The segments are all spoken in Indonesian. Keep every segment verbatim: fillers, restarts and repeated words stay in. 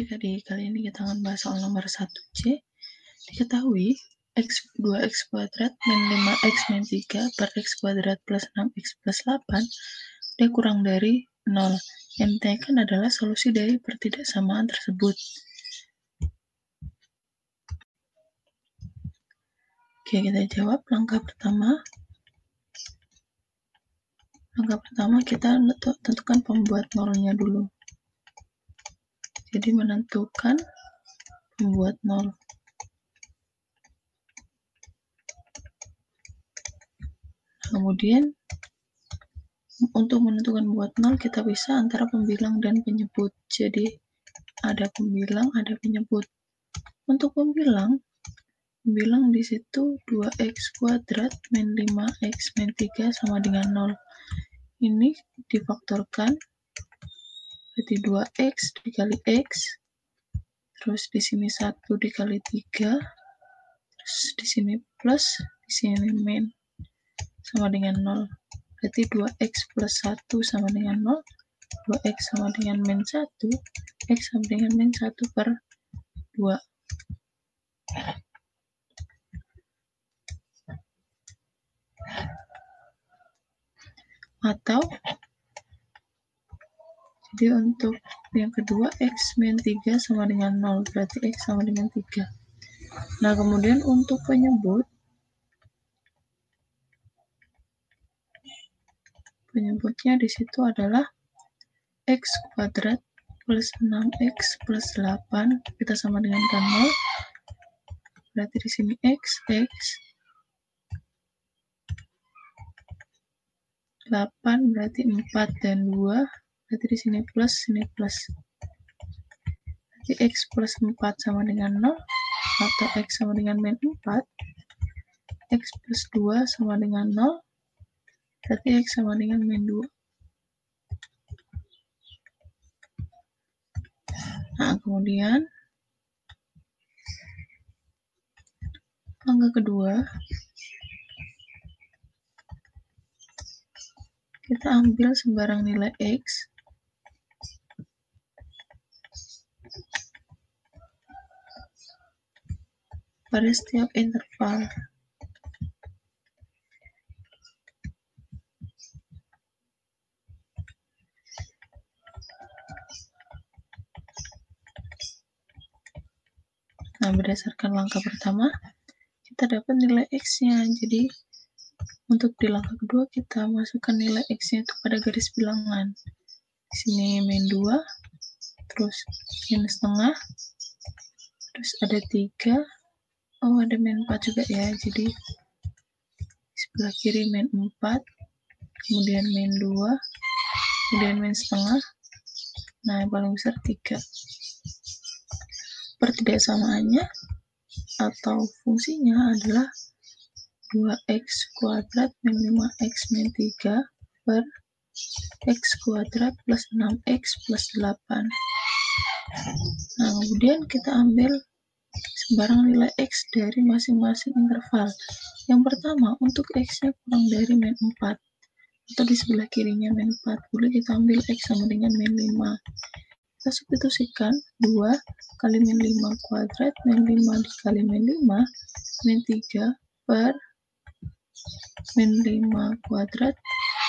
adik-adik, kali ini kita akan bahas soal nomor satu C. Diketahui X dua X kuadrat min lima X min tiga per X kuadrat plus enam X plus delapan dia kurang dari nol. Yang ditanyakan adalah solusi dari pertidaksamaan tersebut. Oke, kita jawab langkah pertama. Langkah pertama kita tentukan pembuat nolnya dulu. Jadi menentukan pembuat nol. Kemudian untuk menentukan pembuat nol kita bisa antara pembilang dan penyebut. Jadi ada pembilang, ada penyebut. Untuk pembilang, pembilang di situ dua X kuadrat min lima X min tiga sama dengan nol. Ini difaktorkan. Berarti dua X dikali X, terus di sini satu dikali tiga, terus di sini plus, di sini min, sama dengan nol. Berarti dua X plus satu sama dengan nol, dua X sama dengan min satu, X sama dengan min satu per dua. Atau jadi untuk yang kedua, X min tiga sama dengan nol, berarti X sama dengan tiga. Nah, kemudian untuk penyebut, penyebutnya di situ adalah X kuadrat plus enam X plus delapan, kita sama dengan nol, berarti di sini X, X, delapan berarti empat dan dua, berarti di sini plus, sini plus. Berarti X plus empat sama dengan nol, atau X sama dengan min empat. X plus dua sama dengan nol, berarti X sama dengan min dua. Nah, kemudian langkah kedua, kita ambil sembarang nilai X. Pada setiap interval. Nah, berdasarkan langkah pertama, kita dapat nilai X-nya. Jadi, untuk di langkah kedua, kita masukkan nilai X-nya itu pada garis bilangan. Di sini min dua, terus minus setengah, terus ada tiga, oh, ada min empat juga ya, jadi sebelah kiri min empat, kemudian min dua, kemudian min setengah, nah yang paling besar tiga. Pertidaksamaannya atau fungsinya adalah dua X kuadrat min lima X min tiga per X kuadrat plus enam X plus delapan. Nah, kemudian kita ambil sembarang nilai X dari masing-masing interval. Yang pertama, untuk X-nya kurang dari min empat, atau di sebelah kirinya min empat, boleh kita ambil X sama dengan min lima. Kita substitusikan dua kali min lima kuadrat, min lima dikali min lima, min tiga per min lima kuadrat,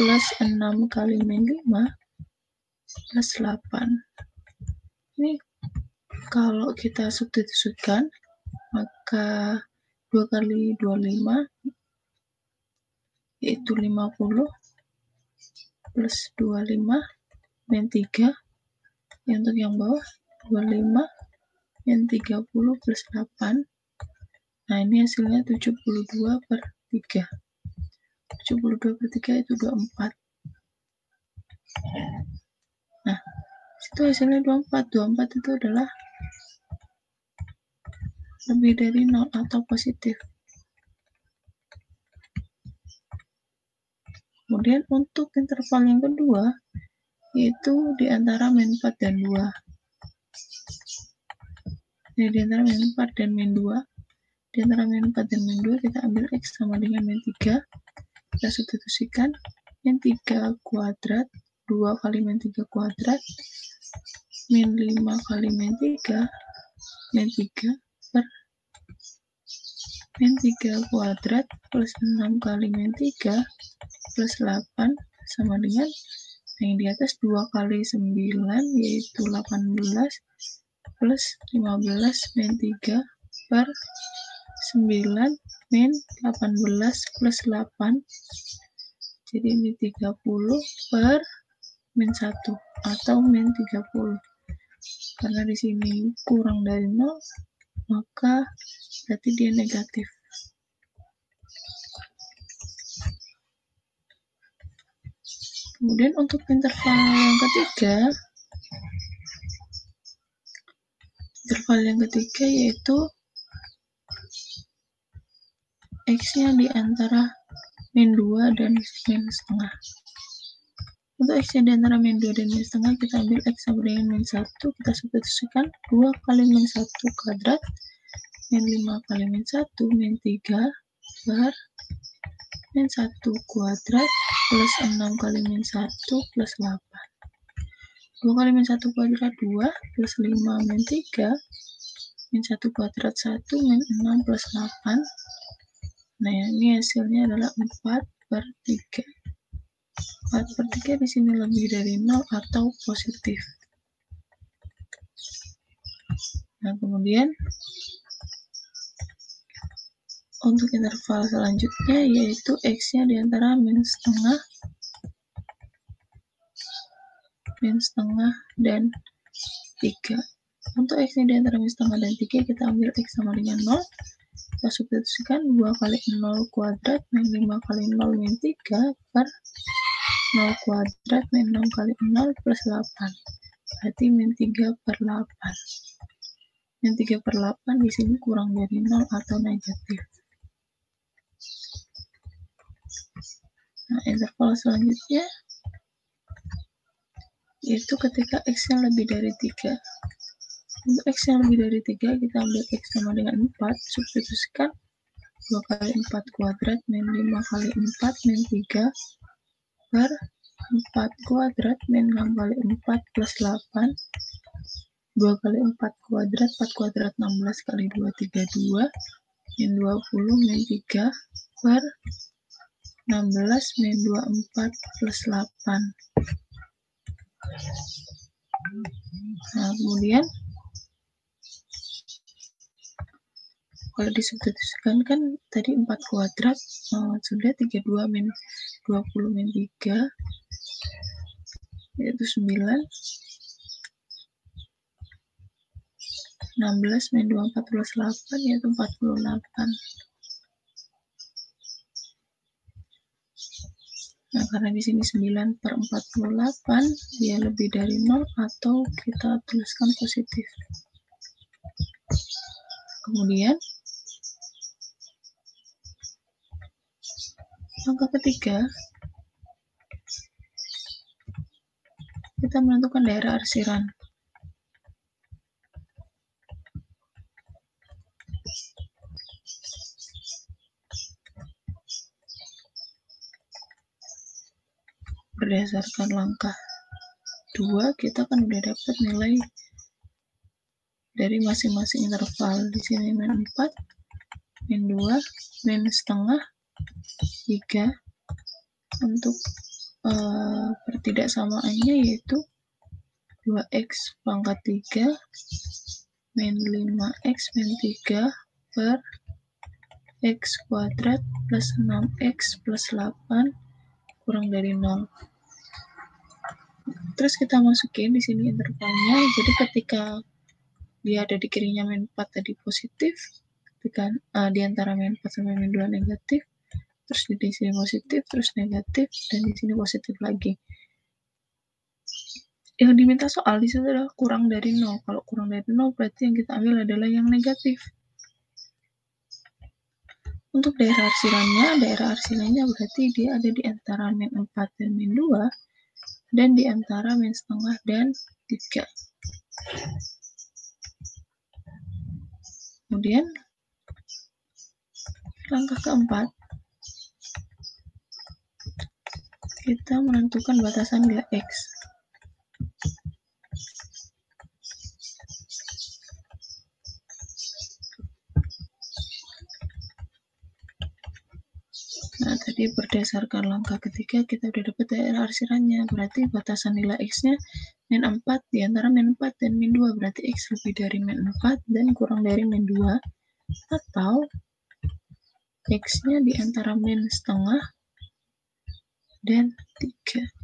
plus enam kali min lima, plus delapan. Ini kalau kita substitusikan, maka dua kali dua puluh lima, yaitu lima puluh, plus dua puluh lima, min tiga, yang untuk yang bawah, dua puluh lima, min tiga puluh, plus delapan. Nah, ini hasilnya tujuh puluh dua per tiga. tujuh puluh dua per tiga itu dua puluh empat. Nah, itu hasilnya dua puluh empat. dua puluh empat itu adalah lebih dari nol atau positif. Kemudian untuk interval yang kedua, yaitu di antara min empat dan dua. Jadi di antara min empat dan min dua, di antara min empat dan min dua, kita ambil X sama dengan min tiga. Kita substitusikan min tiga kuadrat, dua kali min tiga kuadrat, min lima kali min tiga, min tiga per min tiga kuadrat plus enam kali min tiga plus delapan sama dengan yang di atas dua kali sembilan yaitu delapan belas plus lima belas min tiga per sembilan min delapan belas plus delapan jadi min tiga puluh per min satu atau min tiga puluh karena di sini kurang dari nol maka berarti dia negatif. Kemudian untuk interval yang ketiga, interval yang ketiga yaitu x-nya di antara min dua dan min setengah. Untuk x-nya di antara min dua dan min setengah, kita ambil x sama dengan min satu, kita substitusikan dua kali min satu kuadrat, min lima kali min satu, min tiga, per min satu kuadrat, plus enam kali min satu plus delapan. dua kali min satu kuadrat dua plus lima min tiga min satu kuadrat satu min enam plus delapan. Nah ini hasilnya adalah empat per tiga. empat per tiga di sini lebih dari nol atau positif. Nah kemudian untuk interval selanjutnya yaitu x-nya di antara min setengah, min setengah dan tiga. Untuk x-nya di antara min setengah dan tiga kita ambil x sama dengan nol. Kita substitusikan dua kali nol kuadrat min lima kali nol min tiga per nol kuadrat min enam kali nol plus delapan. Berarti min tiga per delapan. Min tiga per delapan di sini kurang dari nol atau negatif. Nah, interval selanjutnya yaitu ketika x yang lebih dari tiga. Untuk x yang lebih dari tiga kita ambil x sama dengan empat, substitusikan dua kali empat kuadrat min lima kali empat min tiga per empat kuadrat min enam kali empat plus delapan. dua kali empat kuadrat, empat kuadrat enam belas kali dua, tiga puluh dua min dua puluh min tiga per enam belas min dua puluh empat plus delapan. Nah, kemudian kalau disubstitusikan kan tadi empat kuadrat oh, sudah tiga puluh dua min dua puluh min tiga yaitu sembilan. enam belas min dua puluh empat plus delapan yaitu empat puluh delapan. Nah, karena di sini sembilan per empat puluh delapan, dia lebih dari nol atau kita tuliskan positif. Kemudian, langkah ketiga, kita menentukan daerah arsiran. Berdasarkan langkah dua kita kan udah dapat nilai dari masing-masing interval. Di sini min empat, min dua, min setengah, tiga. Untuk uh, pertidaksamaannya yaitu dua x pangkat tiga min lima x min tiga per x kuadrat plus enam x plus delapan kurang dari nol. Terus kita masukin di sini intervalnya, jadi ketika dia ada di kirinya min empat tadi positif, ketika uh, di antara min empat sampai min dua negatif, terus di sini positif, terus negatif, dan di sini positif lagi. Yang diminta soal di situ adalah kurang dari nol. Kalau kurang dari nol berarti yang kita ambil adalah yang negatif. Untuk daerah arsirannya, daerah arsirannya berarti dia ada di antara min empat dan min dua, dan di antara min setengah dan tiga. Kemudian, langkah keempat, kita menentukan batasan bila x. Nah, tadi berdasarkan langkah ketiga kita udah dapat daerah arsirannya. Berarti batasan nilai x-nya min empat di antara min empat dan min dua. Berarti x lebih dari min empat dan kurang dari min dua. Atau x-nya di antara min setengah dan tiga.